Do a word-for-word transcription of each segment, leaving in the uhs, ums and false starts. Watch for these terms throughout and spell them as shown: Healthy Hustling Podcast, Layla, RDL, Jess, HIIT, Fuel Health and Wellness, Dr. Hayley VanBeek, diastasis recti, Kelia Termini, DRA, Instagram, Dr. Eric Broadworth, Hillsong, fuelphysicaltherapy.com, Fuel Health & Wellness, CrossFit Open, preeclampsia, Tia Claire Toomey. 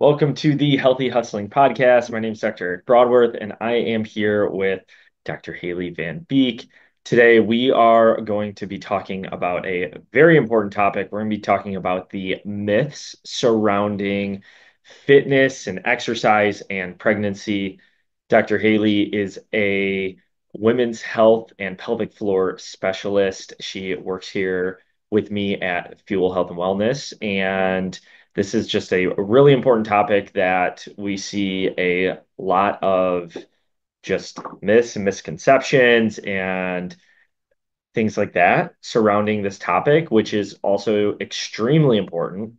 Welcome to the Healthy Hustling Podcast. My name is Doctor Eric Broadworth, and I am here with Doctor Hayley VanBeek. Today, we are going to be talking about a very important topic. We're going to be talking about the myths surrounding fitness and exercise and pregnancy. Doctor Hayley is a women's health and pelvic floor specialist. She works here with me at Fuel Health and Wellness, and this is just a really important topic that we see a lot of just myths and misconceptions and things like that surrounding this topic, which is also extremely important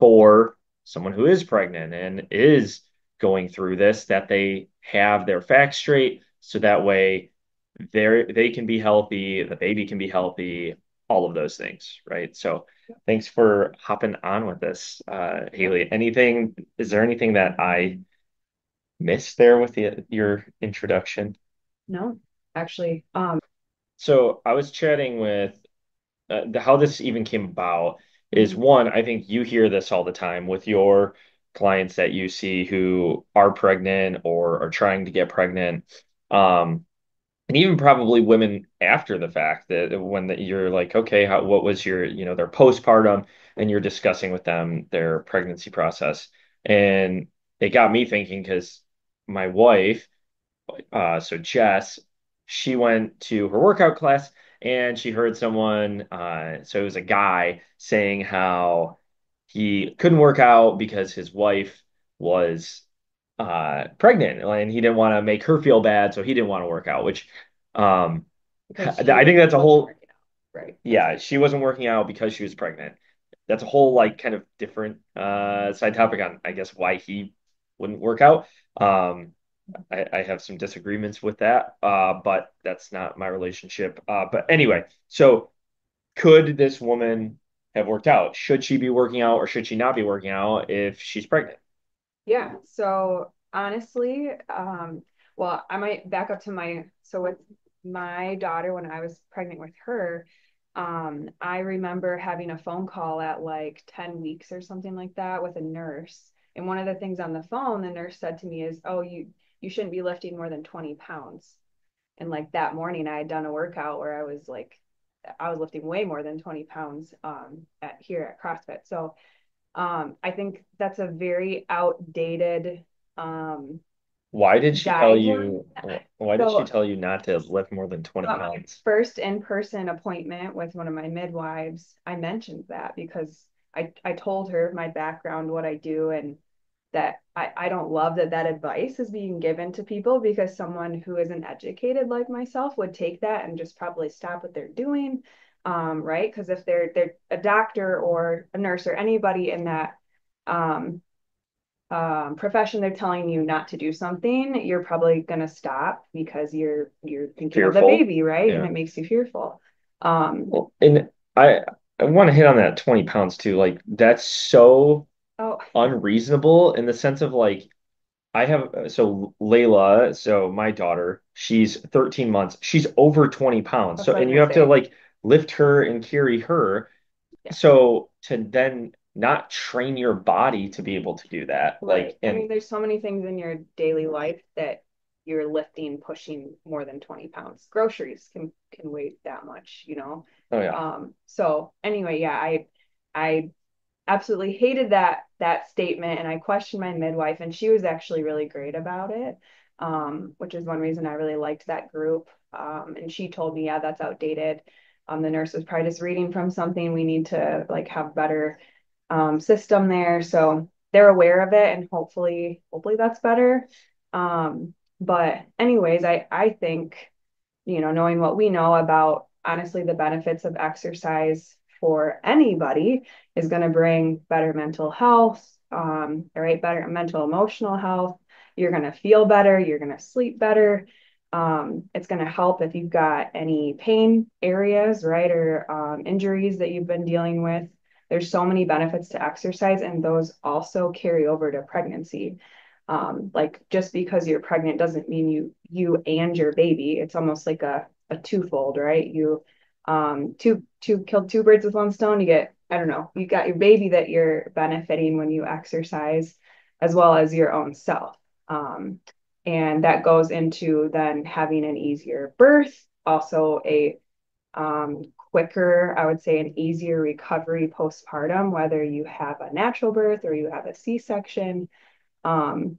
for someone who is pregnant and is going through this, that they have their facts straight so that way they can be healthy, the baby can be healthy, all of those things, right? So thanks for hopping on with us, uh, Hayley. Anything, is there anything that I missed there with the, your introduction? No, actually. Um... So I was chatting with, uh, the, how this even came about is one, I think you hear this all the time with your clients that you see who are pregnant or are trying to get pregnant. Um, And even probably women after the fact, that when the, you're like, okay, how, what was your, you know, their postpartum, and you're discussing with them their pregnancy process. And it got me thinking because my wife, uh, so Jess, she went to her workout class and she heard someone, uh, so it was a guy saying how he couldn't work out because his wife was Uh, pregnant, and he didn't want to make her feel bad, so he didn't want to work out, which um, I think that's a whole, out, right? Yeah, she wasn't working out because she was pregnant. That's a whole like kind of different uh, side topic on, I guess, why he wouldn't work out. Um, I, I have some disagreements with that, uh, but that's not my relationship. Uh, but anyway, so could this woman have worked out? Should she be working out or should she not be working out if she's pregnant? Yeah. So honestly, um, well, I might back up to my, so with my daughter, when I was pregnant with her, um, I remember having a phone call at like ten weeks or something like that with a nurse. And one of the things on the phone, the nurse said to me is, oh, you, you shouldn't be lifting more than twenty pounds. And like that morning I had done a workout where I was like, I was lifting way more than twenty pounds, um, at here at CrossFit. So Um, I think that's a very outdated, um, why did she diet. tell you, why so, did she tell you not to lift more than twenty pounds? My first in-person appointment with one of my midwives, I mentioned that because I, I told her my background, what I do, and that I, I don't love that that advice is being given to people because someone who isn't educated like myself would take that and just probably stop what they're doing. Um, right. Because if they're, they're a doctor or a nurse or anybody in that um, um, profession, they're telling you not to do something, you're probably going to stop because you're, you're thinking fearful of the baby. Right. Yeah. And it makes you fearful. Um, well, and I, I want to hit on that twenty pounds too. Like that's so oh. unreasonable in the sense of like, I have, so Layla, so my daughter, she's thirteen months, she's over twenty pounds. That's so, and you have say. to like lift her and carry her. Yeah. So to then not train your body to be able to do that. Right. Like, and I mean, there's so many things in your daily life that you're lifting, pushing more than twenty pounds. Groceries can, can weigh that much, you know? Oh yeah. Um, so anyway, yeah, I, I absolutely hated that, that statement. And I questioned my midwife and she was actually really great about it. Um, which is one reason I really liked that group. Um, and she told me, yeah, that's outdated. Um, the nurse was probably just reading from something. We need to like have better um, system there. So they're aware of it and hopefully, hopefully that's better. Um, but anyways, I, I think, you know, knowing what we know about honestly, the benefits of exercise for anybody is going to bring better mental health, um, right? Better mental, emotional health. You're going to feel better. You're going to sleep better. Um, it's going to help if you've got any pain areas, right, or um, injuries that you've been dealing with. There's so many benefits to exercise, and those also carry over to pregnancy. Um, like just because you're pregnant doesn't mean you you and your baby. It's almost like a a twofold, right? You um, two two killed two birds with one stone. You get I don't know. You got your baby that you're benefiting when you exercise. as well as your own self. Um, and that goes into then having an easier birth, also a um, quicker, I would say an easier recovery postpartum, whether you have a natural birth or you have a C-section. Um,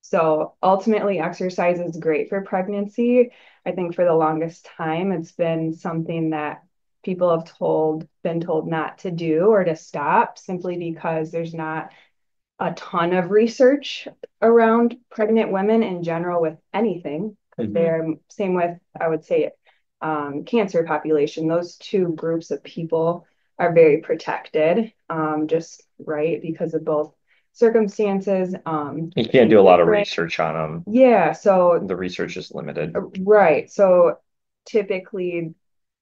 so ultimately exercise is great for pregnancy. I think for the longest time, it's been something that people have told, been told not to do or to stop simply because there's not a ton of research around pregnant women in general with anything. Mm-hmm. They're same with, I would say, um, cancer population. Those two groups of people are very protected, um, just right because of both circumstances. Um, you can't do a lot of research on them. Yeah. So the research is limited. Right. So typically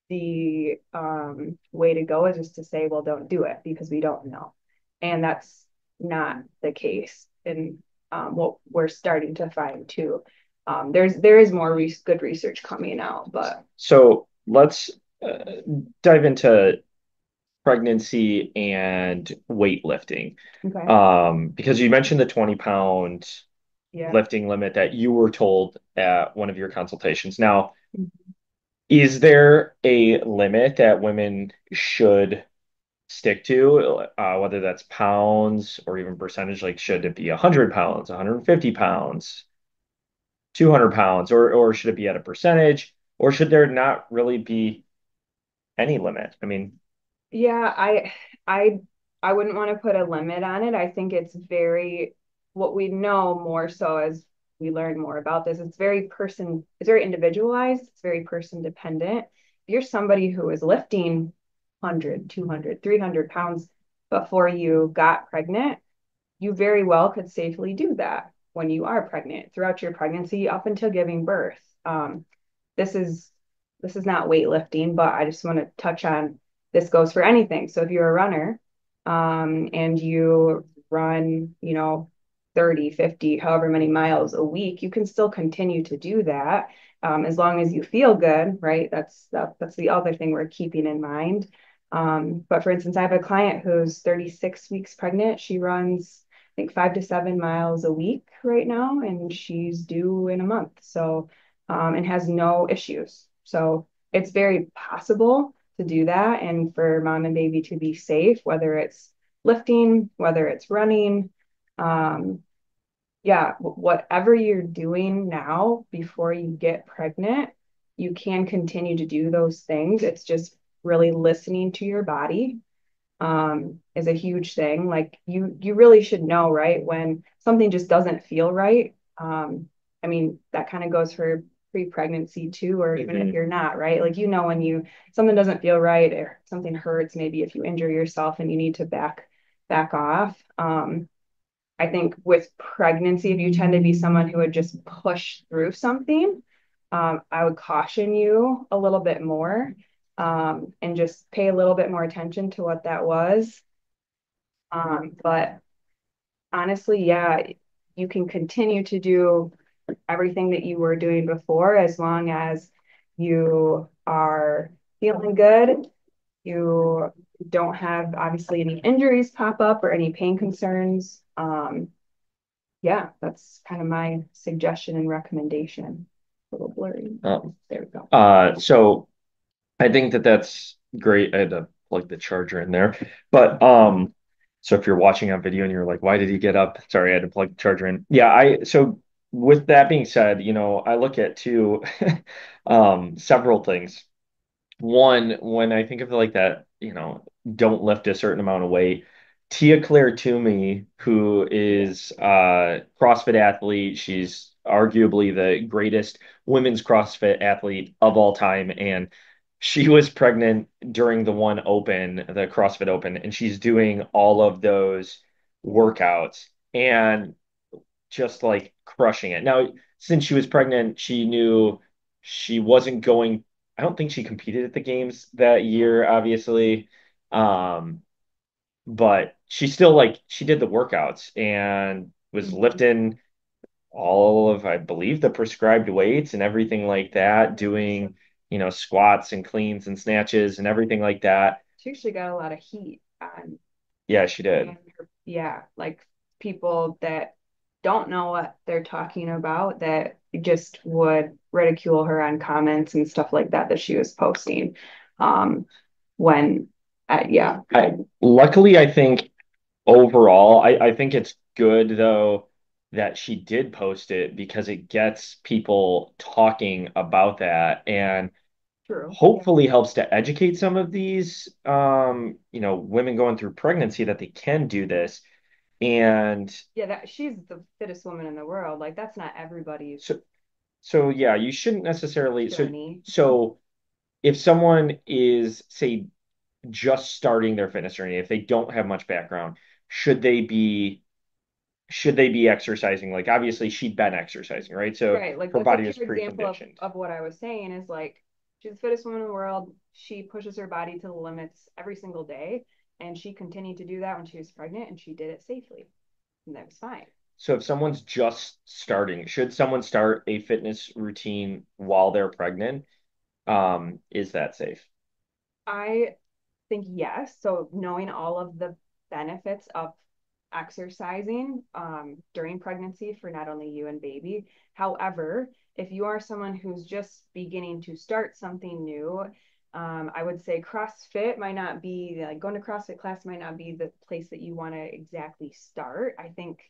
the um, way to go is just to say, well, don't do it because we don't know. And that's not the case. And um, what we're starting to find too, um, there's, there is more re- good research coming out, but. So let's uh, dive into pregnancy and weightlifting. Okay. Um, because you mentioned the twenty pound yeah. lifting limit that you were told at one of your consultations. Now, mm-hmm. is there a limit that women should stick to, uh, whether that's pounds or even percentage? Like, should it be one hundred pounds, one hundred fifty pounds, two hundred pounds, or, or should it be at a percentage, or should there not really be any limit? I mean, yeah, I, I, I wouldn't want to put a limit on it. I think it's very, what we know more so as we learn more about this, it's very person, it's very individualized. It's very person dependent. If you're somebody who is lifting one hundred, two hundred, three hundred pounds before you got pregnant, you very well could safely do that when you are pregnant, throughout your pregnancy, up until giving birth. Um, this is, this is not weightlifting, but I just want to touch on this goes for anything. So if you're a runner um, and you run, you know, thirty, fifty, however many miles a week, you can still continue to do that um, as long as you feel good, right? That's that, that's the other thing we're keeping in mind. Um, but for instance, I have a client who's thirty-six weeks pregnant. She runs, I think, five to seven miles a week right now, and she's due in a month. So, um, and has no issues. So it's very possible to do that and for mom and baby to be safe, whether it's lifting, whether it's running, um yeah whatever you're doing now before you get pregnant, you can continue to do those things. It's just really listening to your body um is a huge thing. Like you you really should know, right, when something just doesn't feel right. um I mean, that kind of goes for pre-pregnancy too, or even mm-hmm. if you're not, right? Like, you know, when you something doesn't feel right or something hurts, maybe if you injure yourself and you need to back back off. um I think with pregnancy, if you tend to be someone who would just push through something, um, I would caution you a little bit more um, and just pay a little bit more attention to what that was. Um, but honestly, yeah, you can continue to do everything that you were doing before as long as you are feeling good. You don't have, obviously, any injuries pop up or any pain concerns. Um, yeah, that's kind of my suggestion and recommendation. A little blurry. Oh. There we go. Uh, so I think that that's great. I had to plug the charger in there. But um, so if you're watching on video and you're like, why did he get up? Sorry, I had to plug the charger in. Yeah, I so with that being said, you know, I look at two, um, several things. One, when I think of like that, you know, don't lift a certain amount of weight. Tia Claire Toomey, who is a CrossFit athlete, she's arguably the greatest women's CrossFit athlete of all time. And she was pregnant during the one open, the CrossFit Open, and she's doing all of those workouts and just like crushing it. Now, since she was pregnant, she knew she wasn't going, I don't think she competed at the games that year, obviously. Um, But she still like she did the workouts and was lifting all of, I believe, the prescribed weights and everything like that, doing, you know, squats and cleans and snatches and everything like that. She actually got a lot of heat on. Yeah, she did. Her, yeah. Like people that don't know what they're talking about that just would ridicule her on comments and stuff like that that she was posting. Um, when, uh, yeah. I, luckily, I think overall, I, I think it's good, though, that she did post it because it gets people talking about that and True. hopefully helps to educate some of these, um, you know, women going through pregnancy that they can do this. And yeah, that she's the fittest woman in the world. Like, that's not everybody's. So, so yeah, you shouldn't necessarily. Journey. So, so if someone is, say, just starting their fitness journey, if they don't have much background, should they be, should they be exercising? Like, obviously she'd been exercising, right? So right. Like, her body is pre-conditioned. Of, of what I was saying is, like, she's the fittest woman in the world. She pushes her body to the limits every single day. And she continued to do that when she was pregnant, and she did it safely, and that was fine. So if someone's just starting, should someone start a fitness routine while they're pregnant? Um, is that safe? I think yes. So knowing all of the benefits of exercising um, during pregnancy for not only you and baby. However, if you are someone who's just beginning to start something new, Um, I would say CrossFit might not be, like, going to CrossFit class might not be the place that you want to exactly start. I think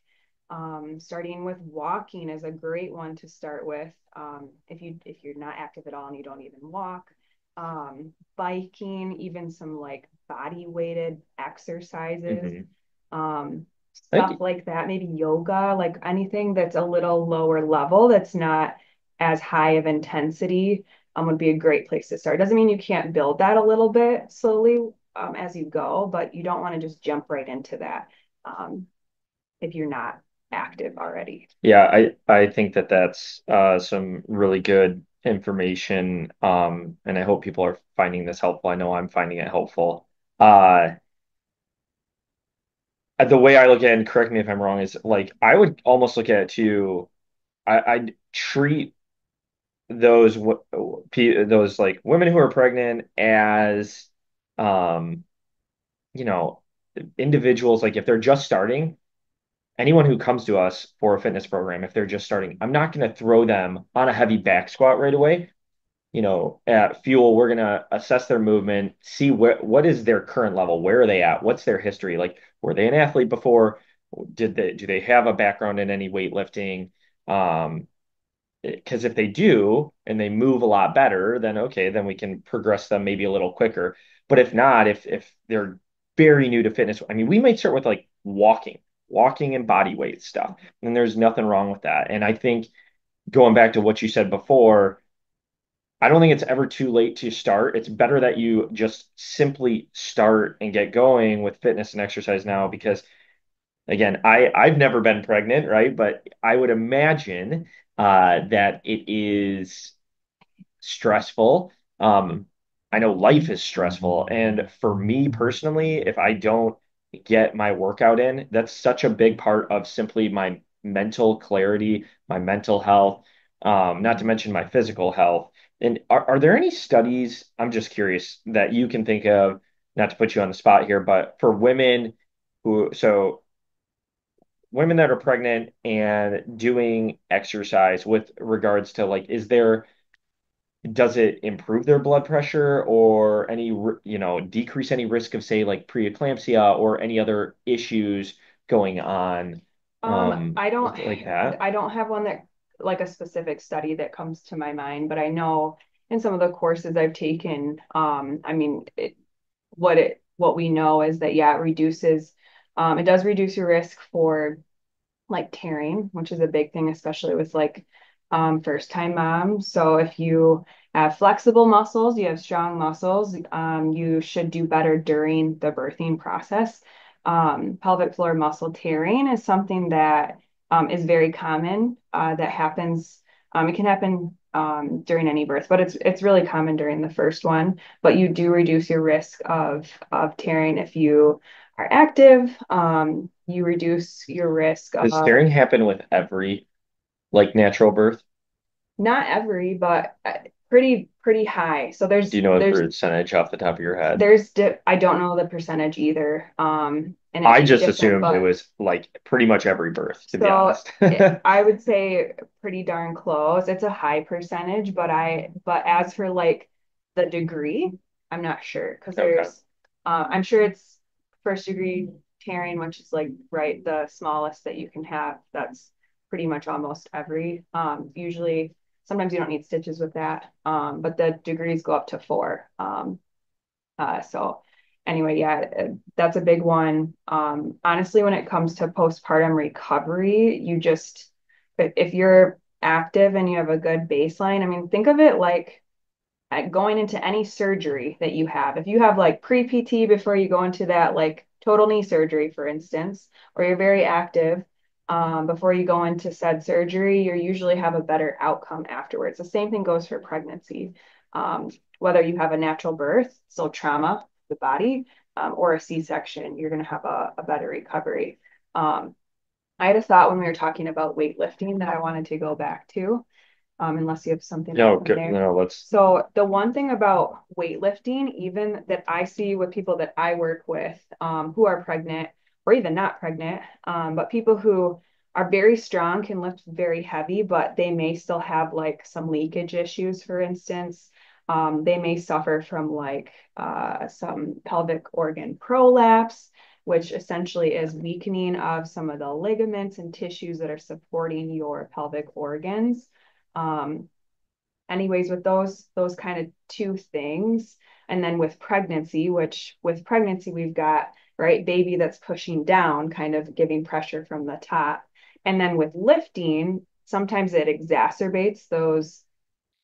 um, starting with walking is a great one to start with. Um, if you, if you're not active at all and you don't even walk, um, biking, even some, like, body weighted exercises, mm-hmm. um, stuff like that, maybe yoga, like anything that's a little lower level, that's not as high of intensity, Um, would be a great place to start. Doesn't mean you can't build that a little bit slowly um, as you go, but you don't want to just jump right into that um, if you're not active already. Yeah, I, I think that that's uh, some really good information, um, and I hope people are finding this helpful. I know I'm finding it helpful. Uh, the way I look at it, and correct me if I'm wrong, is, like, I would almost look at it too, I, I'd treat those those like women who are pregnant as um you know individuals. Like, if they're just starting, anyone who comes to us for a fitness program, if they're just starting, I'm not going to throw them on a heavy back squat right away. You know, at Fuel, we're going to assess their movement, see where, what is their current level, where are they at, what's their history, like, were they an athlete before, did they do they have a background in any weightlifting? um Because if they do and they move a lot better, then okay, then we can progress them maybe a little quicker. But if not, if if they're very new to fitness, I mean, we might start with, like, walking, walking and body weight stuff. And there's nothing wrong with that. And I think, going back to what you said before, I don't think it's ever too late to start. It's better that you just simply start and get going with fitness and exercise now, because, again, I, I've never been pregnant, right? But I would imagine uh, that it is stressful. Um, I know life is stressful. And for me personally, if I don't get my workout in, that's such a big part of simply my mental clarity, my mental health, um, not to mention my physical health. And are, are there any studies, I'm just curious, that you can think of, not to put you on the spot here, but for women who, so women that are pregnant and doing exercise with regards to, like, is there, does it improve their blood pressure or any, you know, decrease any risk of, say, like, preeclampsia or any other issues going on? Um, um, I don't, like that. I don't have one that, like, a specific study that comes to my mind, but I know in some of the courses I've taken, um, I mean, it, what it, what we know is that, yeah, it reduces Um, it does reduce your risk for, like, tearing, which is a big thing, especially with, like, um, first time moms. So if you have flexible muscles, you have strong muscles, um, you should do better during the birthing process. Um, pelvic floor muscle tearing is something that um, is very common uh, that happens. Um, it can happen um, during any birth, but it's it's really common during the first one. But you do reduce your risk of of tearing if you are active. Um, you reduce your risk of. Does tearing happen with every, like, natural birth? Not every, but pretty, pretty high. So there's, do you know a percentage off the top of your head? There's, di- I don't know the percentage either. Um, and I just assumed but, it was like pretty much every birth, to so be honest. it, I would say pretty darn close. It's a high percentage, but I, but as for like the degree, I'm not sure. Cause okay. there's, uh, I'm sure it's first degree tearing, which is like, right. The smallest that you can have. That's pretty much almost every, um, usually sometimes you don't need stitches with that. Um, but the degrees go up to four. Um, uh, so anyway, yeah, that's a big one. Um, honestly, when it comes to postpartum recovery, you just, if you're active and you have a good baseline, I mean, think of it like going into any surgery that you have. If you have like pre-P T before you go into that, like total knee surgery, for instance, or you're very active, Um, before you go into said surgery, you usually have a better outcome afterwards. The same thing goes for pregnancy. Um, whether you have a natural birth, so trauma, the body, um, or a C-section, you're going to have a, a better recovery. Um, I had a thought when we were talking about weightlifting that I wanted to go back to, um, unless you have something. No, good. There. No, let's. So the one thing about weightlifting, even that I see with people that I work with, um, who are pregnant, or even not pregnant, um, but people who are very strong can lift very heavy, but they may still have like some leakage issues, for instance. Um, they may suffer from like uh, some pelvic organ prolapse, which essentially is weakening of some of the ligaments and tissues that are supporting your pelvic organs. Um, anyways, with those, those kind of two things. And then with pregnancy, which with pregnancy, we've got right, baby that's pushing down, kind of giving pressure from the top. And then with lifting, sometimes it exacerbates those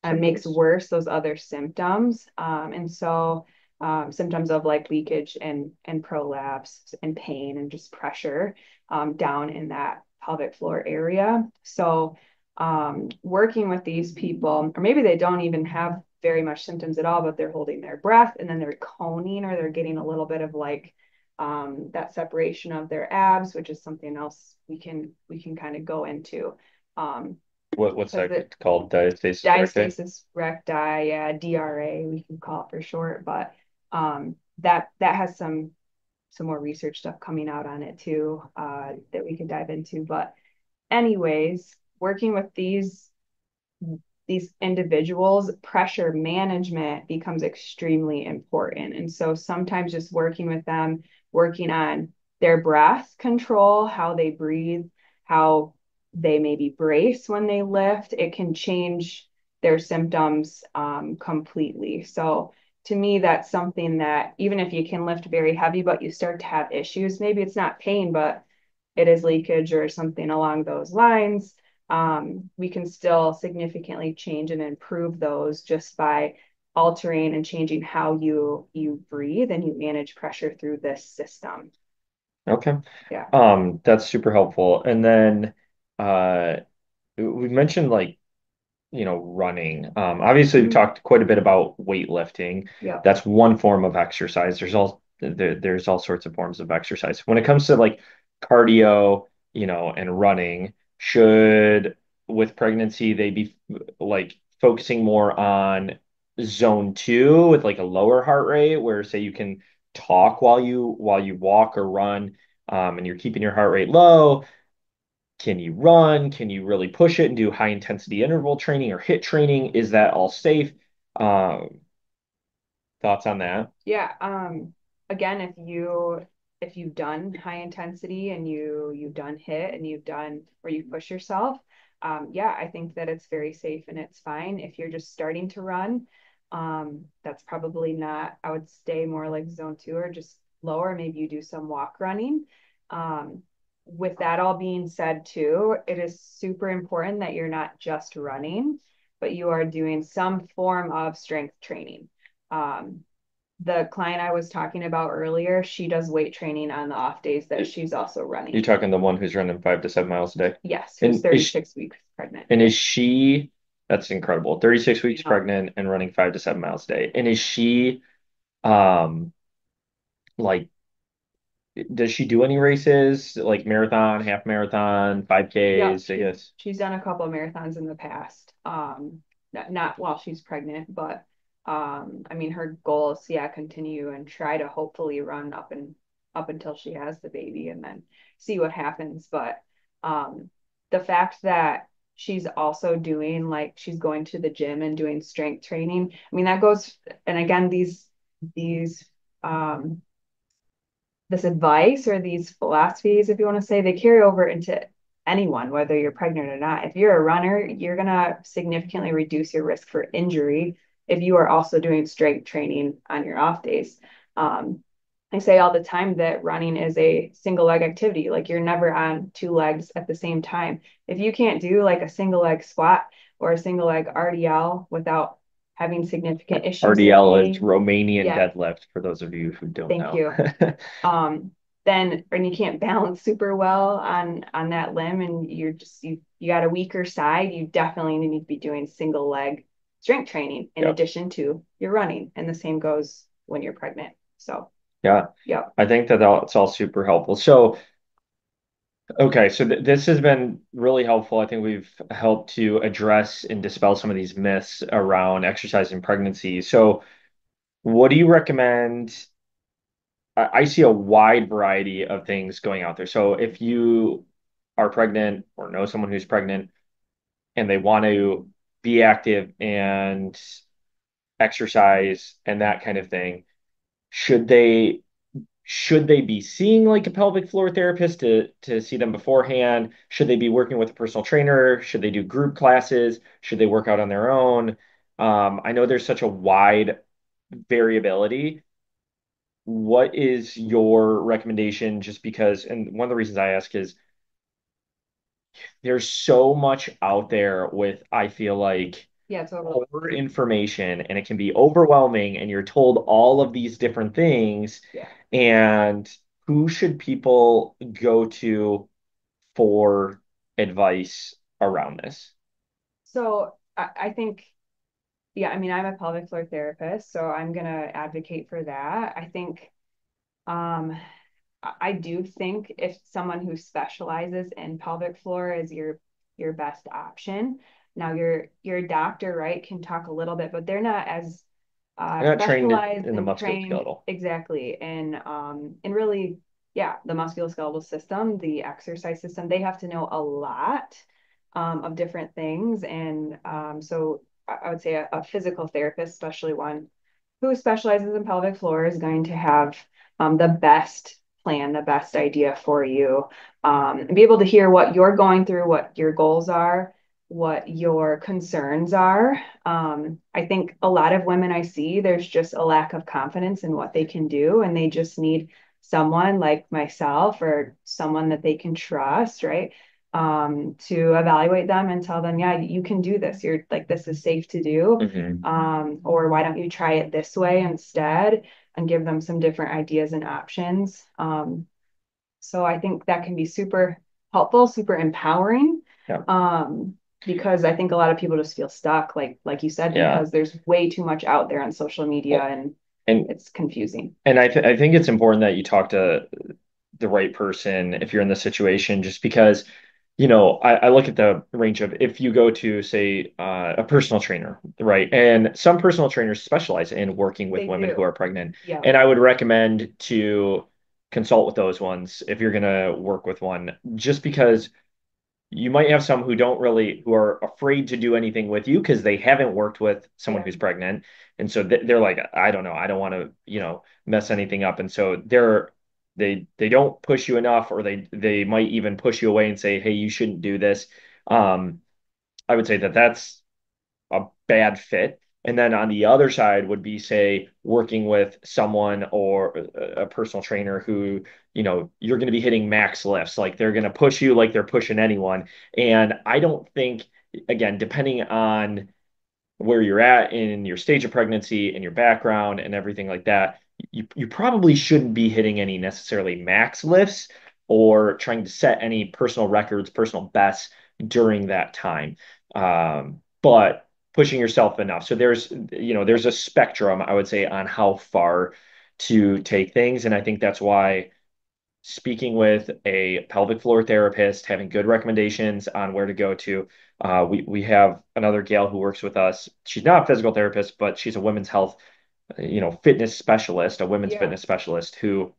and uh, makes worse those other symptoms. Um, and so um, symptoms of like leakage and, and prolapse and pain and just pressure um, down in that pelvic floor area. So um, working with these people, or maybe they don't even have very much symptoms at all, but they're holding their breath and then they're coning, or they're getting a little bit of like Um, that separation of their abs, which is something else we can we can kind of go into. Um, what what's that it, called? Diastasis. Diastasis recti, yeah, D R A we can call it for short, but um, that that has some some more research stuff coming out on it too uh, that we can dive into. But anyways, working with these these individuals, pressure management becomes extremely important, and so sometimes just working with them. Working on their breath control, how they breathe, how they maybe brace when they lift, it can change their symptoms um, completely. So to me, that's something that even if you can lift very heavy, but you start to have issues, maybe it's not pain, but it is leakage or something along those lines. Um, we can still significantly change and improve those just by altering and changing how you you breathe and you manage pressure through this system. Okay. Yeah. Um, that's super helpful. And then uh, we mentioned like, you know, running. Um, obviously, we've talked quite a bit about weightlifting. Yeah. That's one form of exercise. There's all there, there's all sorts of forms of exercise. When it comes to like cardio, you know, and running, should with pregnancy they be like focusing more on zone two with like a lower heart rate where say you can talk while you while you walk or run um, and you're keeping your heart rate low? Can you run? Can you really push it and do high intensity interval training or HIIT training? Is that all safe? Um, thoughts on that? Yeah. Um, again, if you, if you've done high intensity and you, you've done HIIT and you've done where you push yourself, um, yeah, I think that it's very safe and it's fine. If you're just starting to run, Um, that's probably not, I would stay more like zone two or just lower. Maybe you do some walk running. Um, with that all being said too, it is super important that you're not just running, but you are doing some form of strength training. Um, the client I was talking about earlier, she does weight training on the off days that she's also running. You're talking the one who's running five to seven miles a day? Yes. Who's thirty-six weeks pregnant. And is she... That's incredible. thirty-six weeks yeah. pregnant and running five to seven miles a day. And is she, um, like, does she do any races like marathon, half marathon, five Ks? Yeah, she, I guess she's done a couple of marathons in the past. Um, not while she's pregnant, but um, I mean, her goal is, yeah, continue and try to hopefully run up and up until she has the baby and then see what happens. But um, the fact that she's also doing, like, she's going to the gym and doing strength training. I mean, that goes, and again, these, these, um, this advice or these philosophies, if you want to say, they carry over into anyone, whether you're pregnant or not. If you're a runner, you're going to significantly reduce your risk for injury if you are also doing strength training on your off days. Um, I say all the time that running is a single leg activity. Like, you're never on two legs at the same time. If you can't do like a single leg squat or a single leg R D L without having significant issues. R D L is Romanian yeah. deadlift, for those of you who don't Thank know. Thank you. um, then, and you can't balance super well on, on that limb, and you're just, you, you got a weaker side, you definitely need to be doing single leg strength training in yep. addition to your running. And the same goes when you're pregnant. So. Yeah. Yeah. I think that that's all super helpful. So, okay. So th- this has been really helpful. I think we've helped to address and dispel some of these myths around exercise and pregnancy. So what do you recommend? I, I see a wide variety of things going out there. So if you are pregnant or know someone who's pregnant and they want to be active and exercise and that kind of thing, Should they should they be seeing like a pelvic floor therapist to, to see them beforehand? Should they be working with a personal trainer? Should they do group classes? Should they work out on their own? Um, I know there's such a wide variability. What is your recommendation? Just because, and one of the reasons I ask is there's so much out there with, I feel like, Yeah, totally. over information, and it can be overwhelming, and you're told all of these different things. Yeah. And who should people go to for advice around this? So I, I think, yeah, I mean, I'm a pelvic floor therapist, so I'm going to advocate for that. I think, um, I do think if someone who specializes in pelvic floor is your, your best option. Now your your doctor, right, can talk a little bit, but they're not as uh, they're not trained in, in the musculoskeletal. Exactly, and um and really, yeah, the musculoskeletal system, the exercise system, they have to know a lot um, of different things, and um, so I would say a, a physical therapist, especially one who specializes in pelvic floor, is going to have um, the best plan, the best idea for you, um, and be able to hear what you're going through, what your goals are, what your concerns are. Um, I think a lot of women I see, there's just a lack of confidence in what they can do, and they just need someone like myself or someone that they can trust, right? Um, to evaluate them and tell them, yeah, you can do this. You're like, this is safe to do. Mm-hmm. Um, or why don't you try it this way instead, and give them some different ideas and options. Um, so I think that can be super helpful, super empowering. Yeah. Um, Because I think a lot of people just feel stuck, like like you said, yeah. because there's way too much out there on social media, well, and, and it's confusing. And I, th- I think it's important that you talk to the right person if you're in this situation, just because, you know, I, I look at the range of, if you go to, say, uh, a personal trainer, right? And some personal trainers specialize in working with they women do. who are pregnant. Yeah. And I would recommend to consult with those ones if you're going to work with one, just because you might have some who don't really, who are afraid to do anything with you because they haven't worked with someone yeah. who's pregnant. And so th- they're like, I don't know, I don't want to, you know, mess anything up. And so they're, they, they don't push you enough, or they, they might even push you away and say, hey, you shouldn't do this. Um, I would say that that's a bad fit. And then on the other side would be, say, working with someone or a personal trainer who, you know, you're going to be hitting max lifts. Like, they're going to push you like they're pushing anyone. And I don't think, again, depending on where you're at in your stage of pregnancy and your background and everything like that, you, you probably shouldn't be hitting any necessarily max lifts or trying to set any personal records, personal bests during that time. Um, but pushing yourself enough. So there's, you know, there's a spectrum, I would say, on how far to take things. And I think that's why speaking with a pelvic floor therapist, having good recommendations on where to go to. Uh, we, we have another gal who works with us. She's not a physical therapist, but she's a women's health, you know, fitness specialist, a women's yeah. fitness specialist who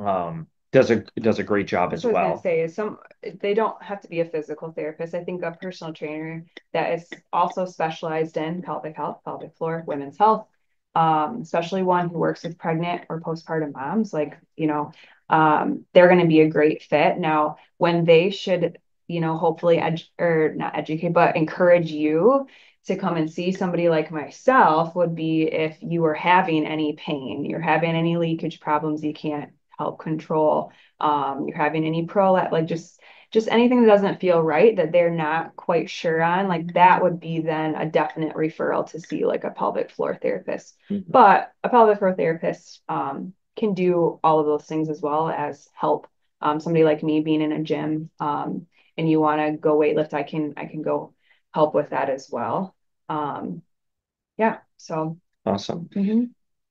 um, does a, does a great job That's as well. I was gonna say, is some, they don't have to be a physical therapist. I think a personal trainer that is also specialized in pelvic health, pelvic floor, women's health, um, especially one who works with pregnant or postpartum moms, like, you know, um, they're going to be a great fit. Now, when they should, you know, hopefully edu- or not educate, but encourage you to come and see somebody like myself would be if you are having any pain, you're having any leakage problems you can't help control, um, you're having any prolapse, like just, just anything that doesn't feel right that they're not quite sure on, like that would be then a definite referral to see like a pelvic floor therapist. Mm-hmm. But a pelvic floor therapist, um, can do all of those things as well as help um, somebody like me being in a gym um, and you want to go weightlift. I can, I can go help with that as well. Um, yeah. So awesome. Mm-hmm.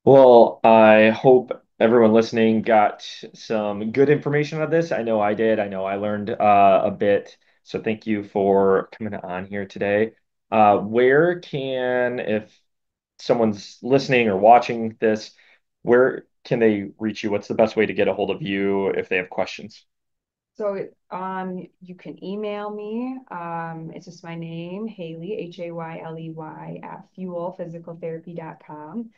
Well, I hope everyone listening got some good information on this. I know I did. I know I learned uh, a bit. So thank you for coming on here today. Uh, where can, if someone's listening or watching this, where can they reach you? What's the best way to get a hold of you if they have questions? So um, you can email me. Um, it's just my name, Hayley, H A Y L E Y, at fuel physical therapy dot com.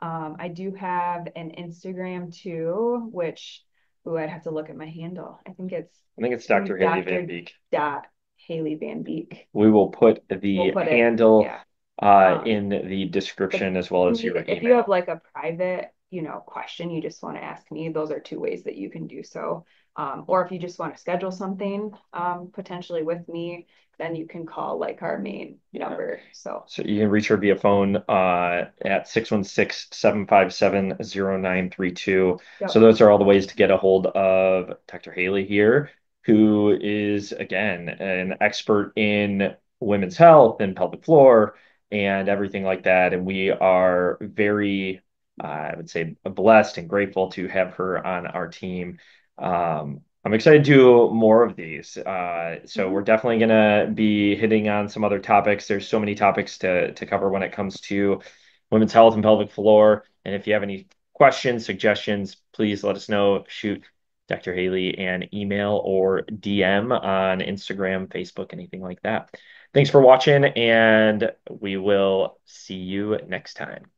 Um, I do have an Instagram too, which, ooh, I'd have to look at my handle. I think it's I think it's Doctor Hayley VanBeek. Dot Hayley VanBeek. We will put the we'll put handle it, yeah. uh, um, in the description as well as your email. If you have like a private, you know, question you just want to ask me, those are two ways that you can do so. Um, or if you just want to schedule something um, potentially with me, then you can call like our main yeah. number. So so you can reach her via phone uh, at six one six, seven five seven, zero nine three two. Yep. So those are all the ways to get a hold of Doctor Hayley here, who is, again, an expert in women's health and pelvic floor and everything like that. And we are very, uh, I would say, blessed and grateful to have her on our team. Um, I'm excited to do more of these. Uh, so mm-hmm. we're definitely going to be hitting on some other topics. There's so many topics to, to cover when it comes to women's health and pelvic floor. And if you have any questions, suggestions, please let us know. Shoot Doctor Hayley an email or D M on Instagram, Facebook, anything like that. Thanks for watching, and we will see you next time.